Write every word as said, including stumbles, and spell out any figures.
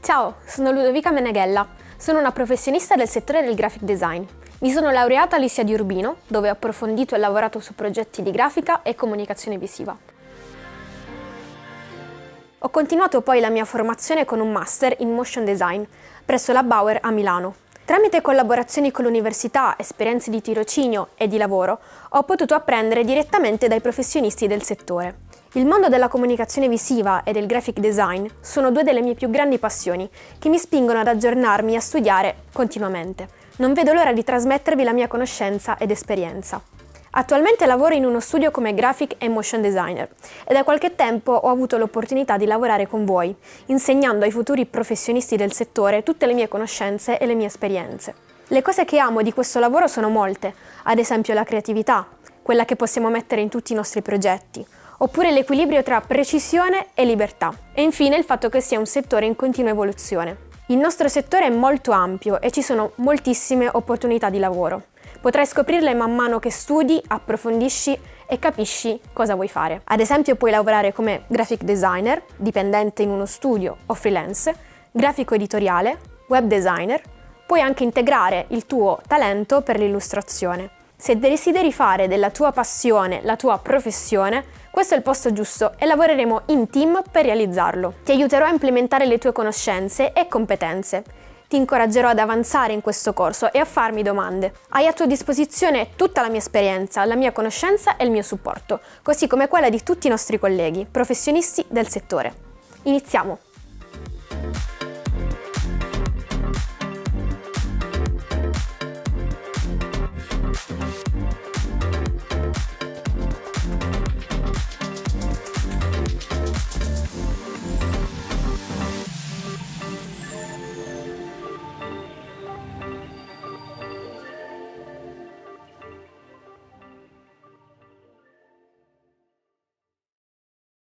Ciao, sono Ludovica Meneghella, sono una professionista del settore del graphic design. Mi sono laureata all'I S I A di Urbino, dove ho approfondito e lavorato su progetti di grafica e comunicazione visiva. Ho continuato poi la mia formazione con un master in motion design presso la Bauer a Milano. Tramite collaborazioni con l'università, esperienze di tirocinio e di lavoro, ho potuto apprendere direttamente dai professionisti del settore. Il mondo della comunicazione visiva e del graphic design sono due delle mie più grandi passioni che mi spingono ad aggiornarmi e a studiare continuamente. Non vedo l'ora di trasmettervi la mia conoscenza ed esperienza. Attualmente lavoro in uno studio come graphic e motion designer e da qualche tempo ho avuto l'opportunità di lavorare con voi, insegnando ai futuri professionisti del settore tutte le mie conoscenze e le mie esperienze. Le cose che amo di questo lavoro sono molte, ad esempio la creatività, quella che possiamo mettere in tutti i nostri progetti, oppure l'equilibrio tra precisione e libertà, e infine il fatto che sia un settore in continua evoluzione. Il nostro settore è molto ampio e ci sono moltissime opportunità di lavoro. Potrai scoprirle man mano che studi, approfondisci e capisci cosa vuoi fare. Ad esempio puoi lavorare come graphic designer, dipendente in uno studio o freelance, grafico editoriale, web designer, puoi anche integrare il tuo talento per l'illustrazione. Se desideri fare della tua passione la tua professione, questo è il posto giusto e lavoreremo in team per realizzarlo. Ti aiuterò a implementare le tue conoscenze e competenze. Ti incoraggerò ad avanzare in questo corso e a farmi domande. Hai a tua disposizione tutta la mia esperienza, la mia conoscenza e il mio supporto, così come quella di tutti i nostri colleghi, professionisti del settore. Iniziamo!